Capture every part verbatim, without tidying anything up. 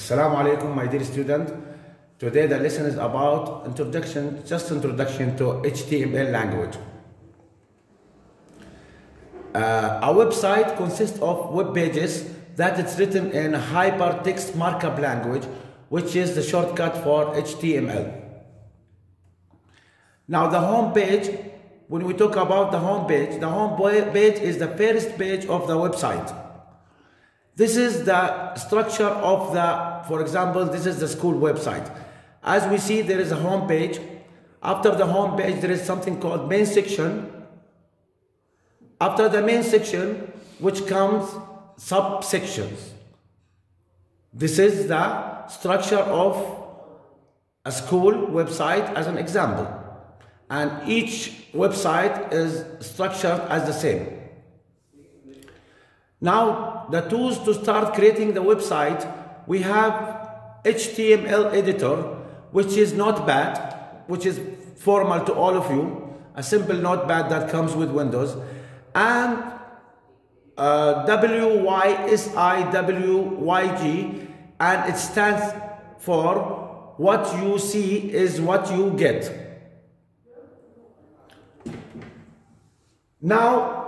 Assalamu alaikum, my dear student. Today the lesson is about introduction, just introduction to H T M L language. Uh, a website consists of web pages that it's written in hypertext markup language, which is the shortcut for H T M L. Now the home page, when we talk about the home page, the home page is the first page of the website. This is the structure of the, for example, this is the school website. As we see, there is a home page. After the home page, there is something called main section. After the main section, which comes subsections. This is the structure of a school website as an example. And each website is structured as the same. Now, the tools to start creating the website, we have H T M L editor, which is Notepad, which is formal to all of you, a simple Notepad that comes with Windows, and uh, W Y S I W Y G, and it stands for what you see is what you get. Now,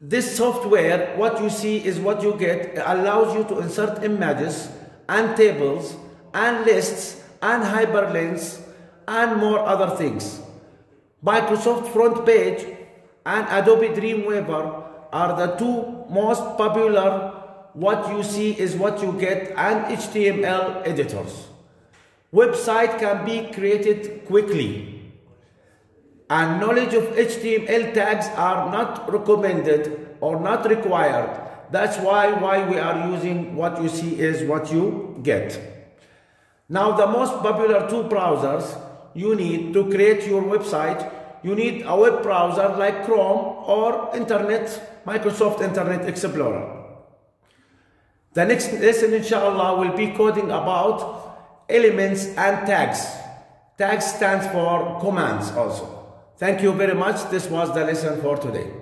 this software, what you see is what you get, allows you to insert images and tables and lists and hyperlinks and more other things. Microsoft FrontPage and Adobe Dreamweaver are the two most popular what you see is what you get and H T M L editors. Website can be created quickly. And knowledge of H T M L tags are not recommended or not required. That's why, why we are using what you see is what you get. Now, the most popular two browsers you need to create your website, you need a web browser like Chrome or Internet, Microsoft Internet Explorer. The next lesson, inshallah, will be coding about elements and tags. Tags stands for commands also. Thank you very much. This was the lesson for today.